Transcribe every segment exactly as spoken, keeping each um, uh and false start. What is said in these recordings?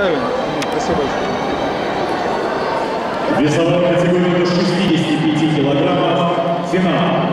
Правильно. Спасибо большое. Весовая категория до шестидесяти пяти килограммов. Финал.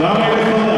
Дамы и господа,